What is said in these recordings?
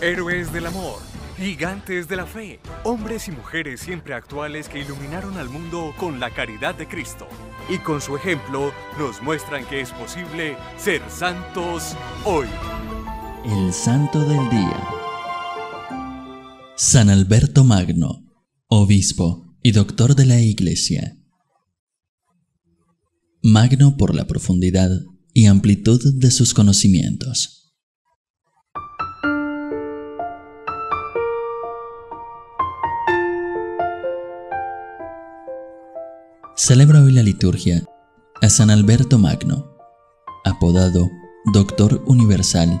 Héroes del amor, gigantes de la fe, hombres y mujeres siempre actuales que iluminaron al mundo con la caridad de Cristo. Y con su ejemplo nos muestran que es posible ser santos hoy. El santo del día. San Alberto Magno, obispo y doctor de la Iglesia. Magno por la profundidad y amplitud de sus conocimientos. Celebra hoy la liturgia a San Alberto Magno, apodado Doctor Universal,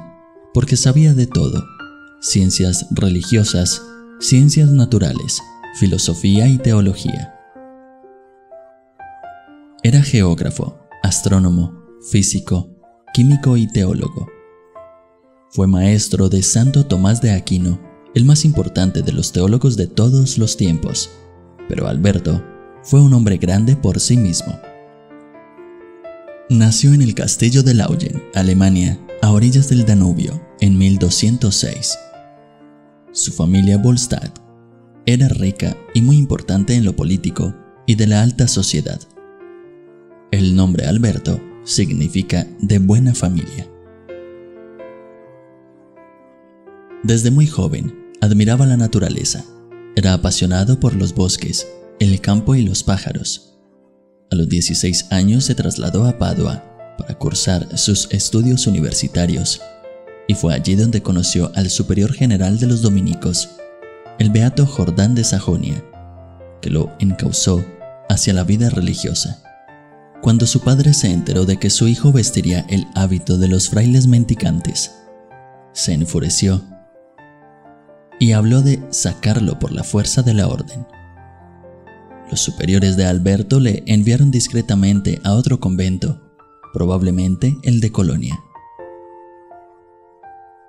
porque sabía de todo: ciencias religiosas, ciencias naturales, filosofía y teología. Era geógrafo, astrónomo, físico, químico y teólogo. Fue maestro de Santo Tomás de Aquino, el más importante de los teólogos de todos los tiempos, pero Alberto fue un hombre grande por sí mismo. Nació en el castillo de Lauen, Alemania, a orillas del Danubio, en 1206. Su familia Bolstadt era rica y muy importante en lo político y de la alta sociedad. El nombre Alberto significa de buena familia. Desde muy joven admiraba la naturaleza. Era apasionado por los bosques, el campo y los pájaros. A los 16 años se trasladó a Padua para cursar sus estudios universitarios, y fue allí donde conoció al superior general de los dominicos, el beato Jordán de Sajonia, que lo encauzó hacia la vida religiosa. Cuando su padre se enteró de que su hijo vestiría el hábito de los frailes mendicantes, se enfureció y habló de sacarlo por la fuerza de la orden. Los superiores de Alberto le enviaron discretamente a otro convento, probablemente el de Colonia.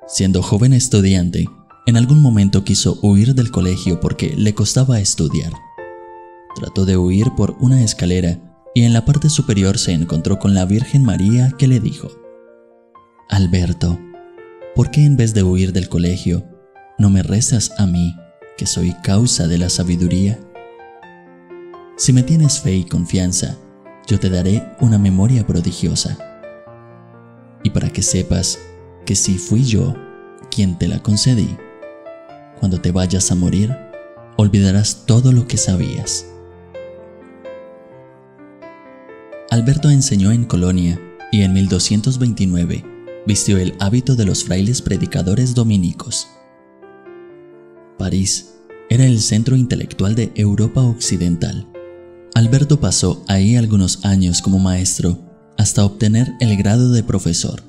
Siendo joven estudiante, en algún momento quiso huir del colegio porque le costaba estudiar. Trató de huir por una escalera y en la parte superior se encontró con la Virgen María, que le dijo: Alberto, ¿por qué en vez de huir del colegio no me rezas a mí, que soy causa de la sabiduría? Si me tienes fe y confianza, yo te daré una memoria prodigiosa. Y para que sepas que sí fui yo quien te la concedí, cuando te vayas a morir, olvidarás todo lo que sabías. Alberto enseñó en Colonia y en 1229 vistió el hábito de los frailes predicadores dominicos. París era el centro intelectual de Europa Occidental. Alberto pasó ahí algunos años como maestro, hasta obtener el grado de profesor.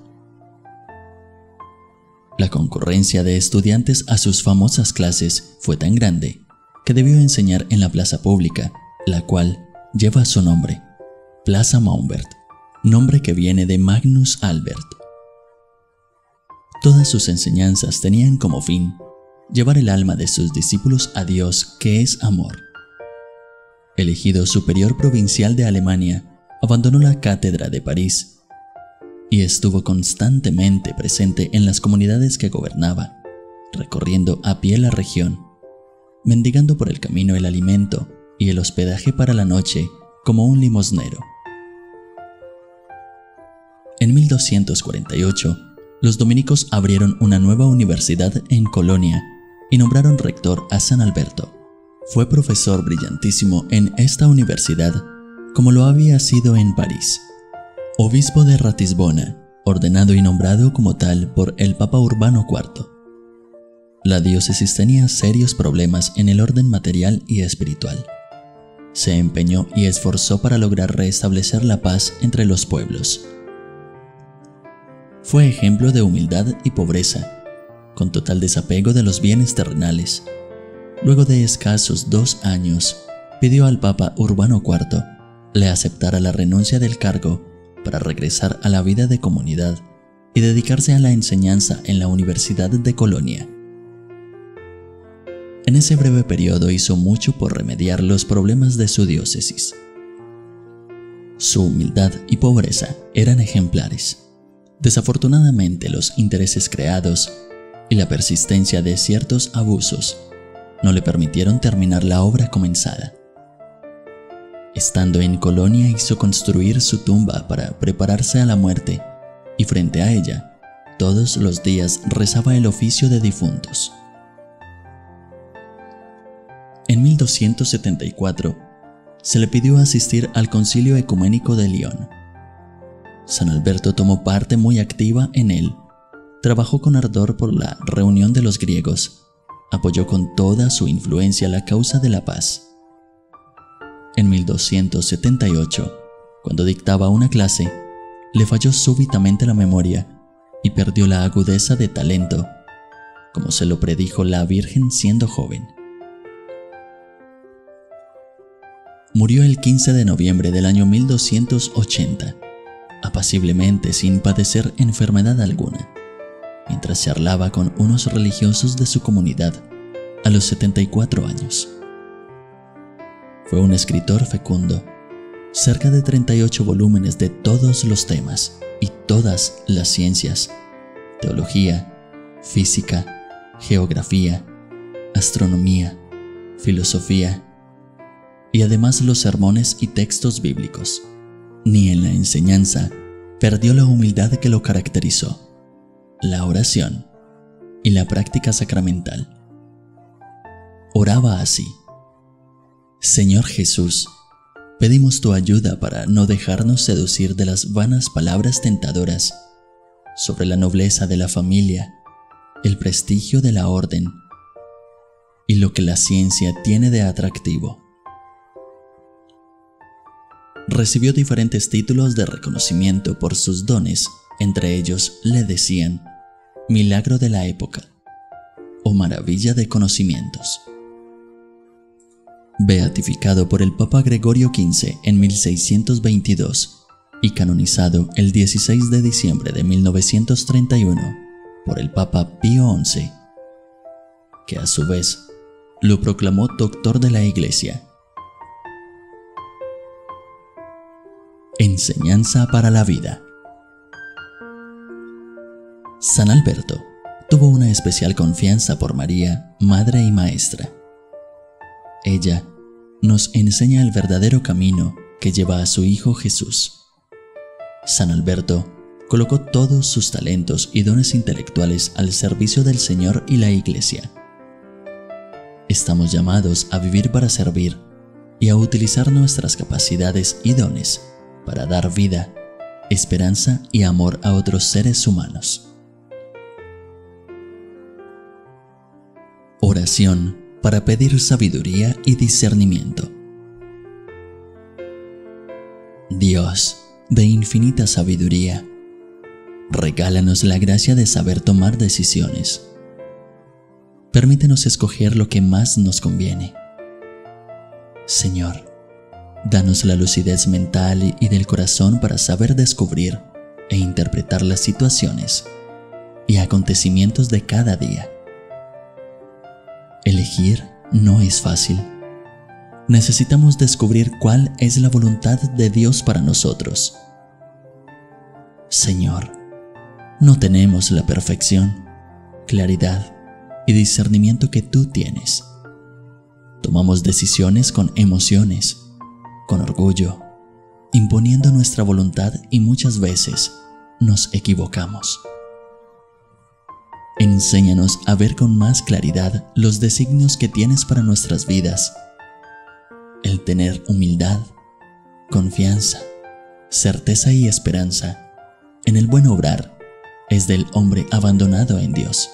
La concurrencia de estudiantes a sus famosas clases fue tan grande que debió enseñar en la plaza pública, la cual lleva su nombre, Plaza Maumbert, nombre que viene de Magnus Albert. Todas sus enseñanzas tenían como fin llevar el alma de sus discípulos a Dios, que es amor. Elegido superior provincial de Alemania, abandonó la cátedra de París y estuvo constantemente presente en las comunidades que gobernaba, recorriendo a pie la región, mendigando por el camino el alimento y el hospedaje para la noche como un limosnero. En 1248, los dominicos abrieron una nueva universidad en Colonia y nombraron rector a San Alberto. Fue profesor brillantísimo en esta universidad, como lo había sido en París. Obispo de Ratisbona, ordenado y nombrado como tal por el Papa Urbano IV. La diócesis tenía serios problemas en el orden material y espiritual. Se empeñó y esforzó para lograr restablecer la paz entre los pueblos. Fue ejemplo de humildad y pobreza, con total desapego de los bienes terrenales. Luego de escasos 2 años, pidió al Papa Urbano IV le aceptara la renuncia del cargo para regresar a la vida de comunidad y dedicarse a la enseñanza en la Universidad de Colonia. En ese breve periodo hizo mucho por remediar los problemas de su diócesis. Su humildad y pobreza eran ejemplares. Desafortunadamente, los intereses creados y la persistencia de ciertos abusos no le permitieron terminar la obra comenzada. Estando en Colonia hizo construir su tumba para prepararse a la muerte, y frente a ella, todos los días rezaba el oficio de difuntos. En 1274 se le pidió asistir al Concilio Ecuménico de Lyon. San Alberto tomó parte muy activa en él, trabajó con ardor por la reunión de los griegos, apoyó con toda su influencia la causa de la paz. En 1278, cuando dictaba una clase, le falló súbitamente la memoria y perdió la agudeza de talento, como se lo predijo la Virgen siendo joven. Murió el 15 de noviembre del año 1280, apaciblemente sin padecer enfermedad alguna, mientras charlaba con unos religiosos de su comunidad a los 74 años. Fue un escritor fecundo, cerca de 38 volúmenes de todos los temas y todas las ciencias: teología, física, geografía, astronomía, filosofía, y además los sermones y textos bíblicos. Ni en la enseñanza perdió la humildad que lo caracterizó, la oración y la práctica sacramental. Oraba así: Señor Jesús, pedimos tu ayuda para no dejarnos seducir de las vanas palabras tentadoras sobre la nobleza de la familia, el prestigio de la orden y lo que la ciencia tiene de atractivo. Recibió diferentes títulos de reconocimiento por sus dones, entre ellos le decían Milagro de la Época o Maravilla de Conocimientos. Beatificado por el Papa Gregorio XV en 1622 y canonizado el 16 de diciembre de 1931 por el Papa Pío XI, que a su vez lo proclamó doctor de la Iglesia. Enseñanza para la vida. San Alberto tuvo una especial confianza por María, madre y maestra. Ella nos enseña el verdadero camino que lleva a su Hijo Jesús. San Alberto colocó todos sus talentos y dones intelectuales al servicio del Señor y la Iglesia. Estamos llamados a vivir para servir y a utilizar nuestras capacidades y dones para dar vida, esperanza y amor a otros seres humanos. Oración para pedir sabiduría y discernimiento. Dios, de infinita sabiduría, regálanos la gracia de saber tomar decisiones. Permítenos escoger lo que más nos conviene. Señor, danos la lucidez mental y del corazón para saber descubrir e interpretar las situaciones y acontecimientos de cada día. Elegir no es fácil. Necesitamos descubrir cuál es la voluntad de Dios para nosotros. Señor, no tenemos la perfección, claridad y discernimiento que tú tienes. Tomamos decisiones con emociones, con orgullo, imponiendo nuestra voluntad, y muchas veces nos equivocamos. Enséñanos a ver con más claridad los designios que tienes para nuestras vidas. El tener humildad, confianza, certeza y esperanza en el buen obrar es del hombre abandonado en Dios.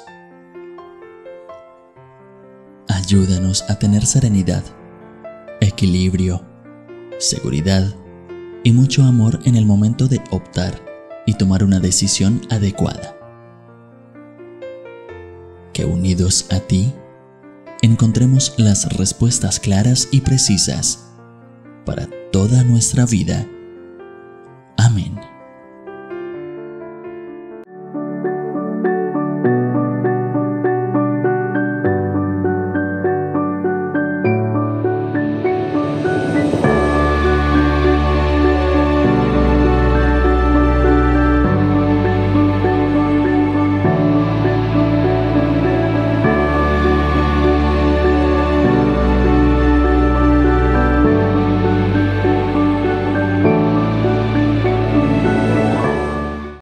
Ayúdanos a tener serenidad, equilibrio, seguridad y mucho amor en el momento de optar y tomar una decisión adecuada. Que unidos a ti, encontremos las respuestas claras y precisas para toda nuestra vida.